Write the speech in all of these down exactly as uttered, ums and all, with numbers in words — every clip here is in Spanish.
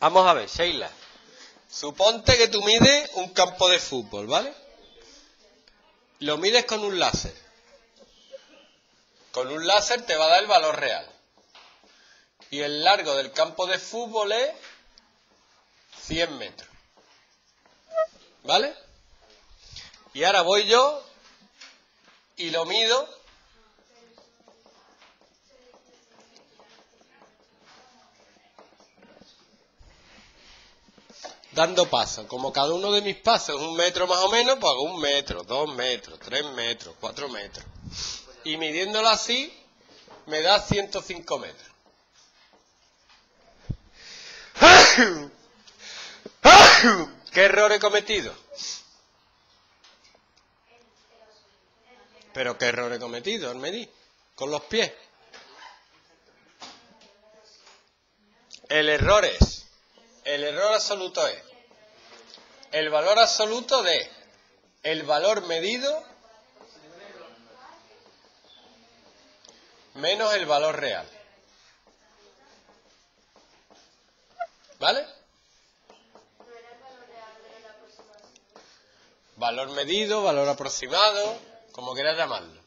Vamos a ver, Sheila. Suponte que tú mides un campo de fútbol, ¿vale? Lo mides con un láser. Con un láser te va a dar el valor real. Y el largo del campo de fútbol es cien metros. ¿Vale? Y ahora voy yo y lo mido dando pasos. Como cada uno de mis pasos es un metro más o menos, pues hago un metro, dos metros, tres metros, cuatro metros. Y midiéndolo así me da ciento cinco metros. ¿Qué error he cometido? ¿Pero qué error he cometido al medir? Con los pies. El error es, el error absoluto es, el valor absoluto de el valor medido menos el valor real. ¿Vale? Valor medido, valor aproximado, como quieras llamarlo.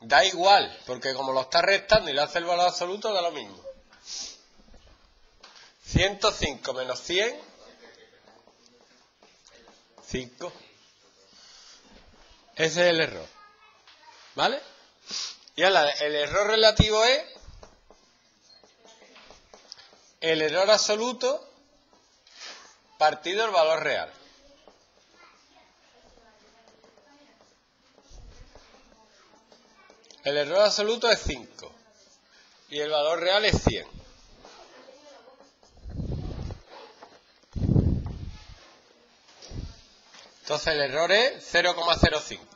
Da igual, porque como lo está restando y le hace el valor absoluto, da lo mismo. ciento cinco menos cien, cinco. Ese es el error. ¿Vale? Y ahora, el error relativo es el error absoluto partido el valor real. El error absoluto es cinco y el valor real es cien. Entonces el error es cero coma cero cinco.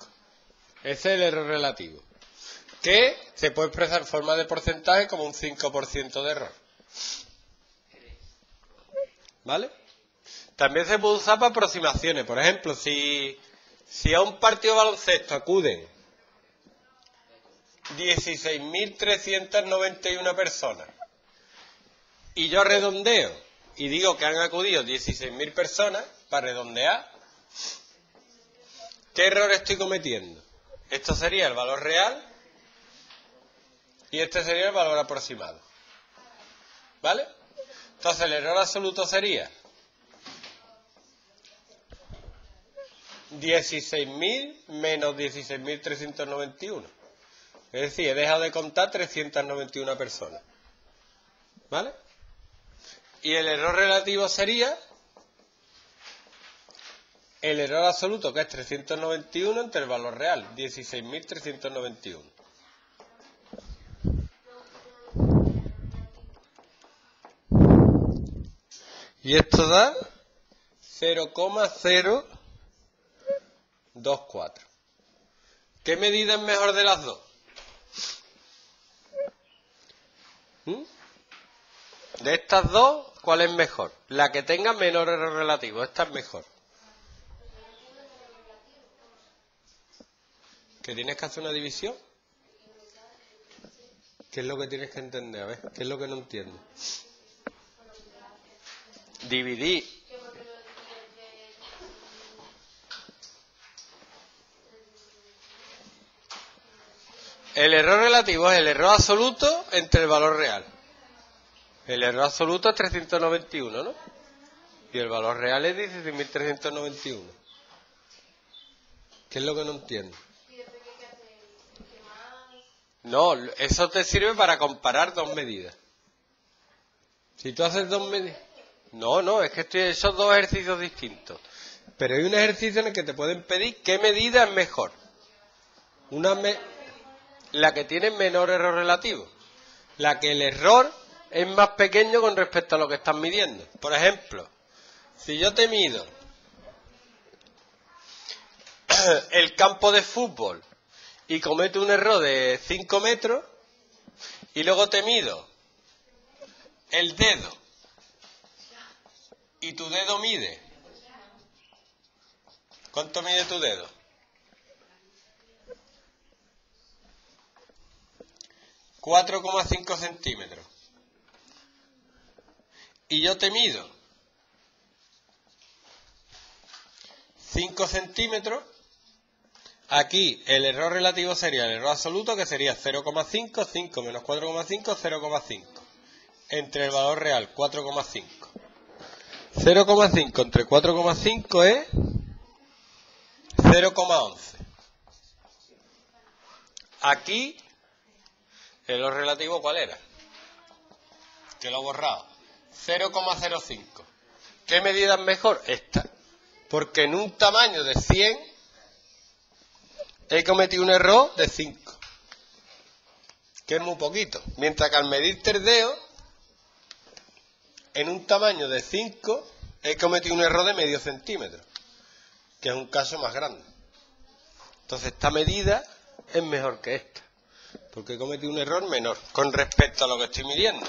Ese es el error relativo, que se puede expresar en forma de porcentaje como un cinco por ciento de error. ¿Vale? También se puede usar para aproximaciones. Por ejemplo, si, si a un partido de baloncesto acuden dieciséis mil trescientas noventa y una personas y yo redondeo y digo que han acudido dieciséis mil personas para redondear, ¿qué error estoy cometiendo? Esto sería el valor real y este sería el valor aproximado. ¿Vale? Entonces el error absoluto sería dieciséis mil menos dieciséis mil trescientas noventa y uno. Es decir, he dejado de contar trescientas noventa y una personas. ¿Vale? Y el error relativo sería el error absoluto, que es trescientos noventa y uno, entre el valor real, dieciséis mil trescientas noventa y uno. Y esto da cero coma cero. dos, cuatro. ¿Qué medida es mejor de las dos? ¿Mm? De estas dos, ¿cuál es mejor? La que tenga menor error relativo. Esta es mejor. ¿Que tienes que hacer una división? ¿Qué es lo que tienes que entender? A ver, ¿qué es lo que no entiendo? Dividir. El error relativo es el error absoluto entre el valor real. El error absoluto es trescientos noventa y uno, ¿no? Y el valor real es dieciséis mil trescientas noventa y uno. ¿Qué es lo que no entiendo? No, eso te sirve para comparar dos medidas. Si tú haces dos medidas... No, no, es que estoy son dos ejercicios distintos. Pero hay un ejercicio en el que te pueden pedir qué medida es mejor. Una medida... La que tiene menor error relativo. La que el error es más pequeño con respecto a lo que estás midiendo. Por ejemplo, si yo te mido el campo de fútbol y cometo un error de cinco metros y luego te mido el dedo y tu dedo mide. ¿Cuánto mide tu dedo? cuatro coma cinco centímetros. Y yo te mido cinco centímetros. Aquí el error relativo sería el error absoluto, que sería cero coma cinco, cinco menos cuatro coma cinco, cero coma cinco. Entre el valor real, cuatro coma cinco. cero coma cinco entre cuatro coma cinco es cero coma once. Aquí, el error relativo, ¿cuál era? Que lo he borrado. cero coma cero cinco. ¿Qué medida es mejor? Esta. Porque en un tamaño de cien he cometido un error de cinco. Que es muy poquito. Mientras que al medir tres dedos, en un tamaño de cinco he cometido un error de medio centímetro. Que es un caso más grande. Entonces esta medida es mejor que esta. Porque he cometido un error menor con respecto a lo que estoy midiendo.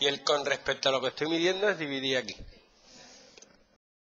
Y el con respecto a lo que estoy midiendo es dividir aquí.